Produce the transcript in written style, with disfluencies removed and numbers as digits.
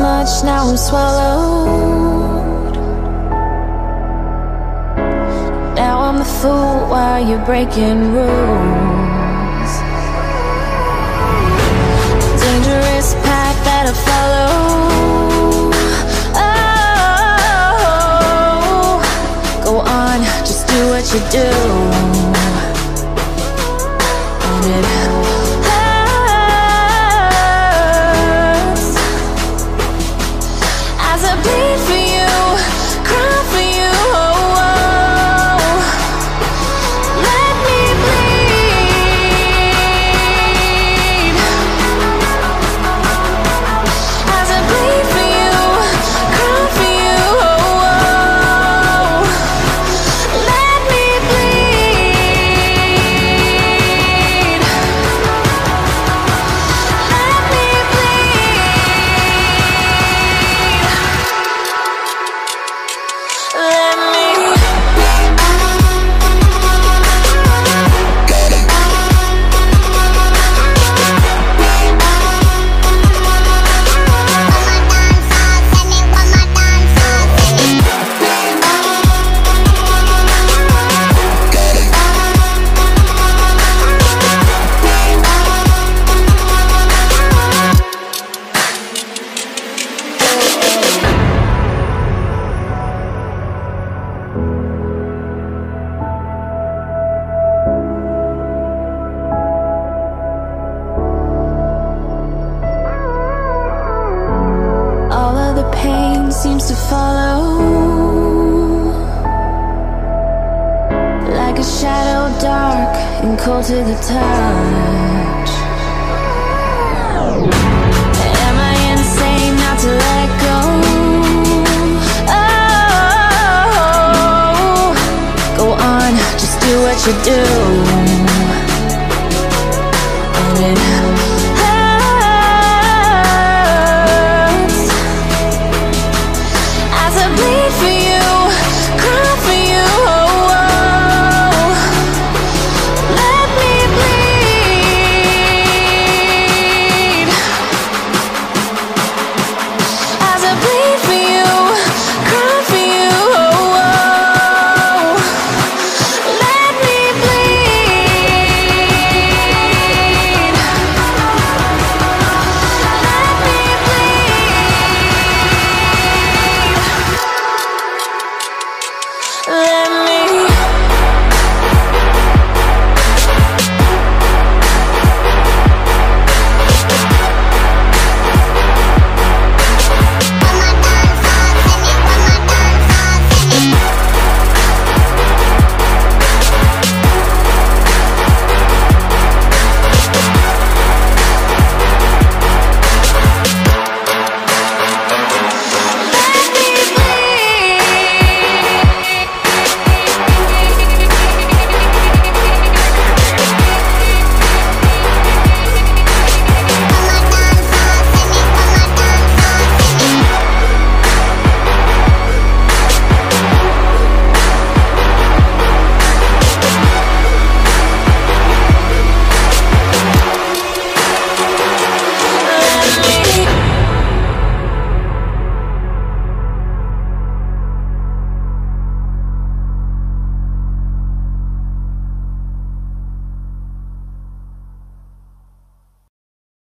much, now I'm swallowed. Now I'm the fool while you're breaking rules. The dangerous path that I follow. Oh, go on, just do what you do. And it seems to follow like a shadow, dark and cold to the touch. Am I insane not to let go? Oh, go on, just do what you do.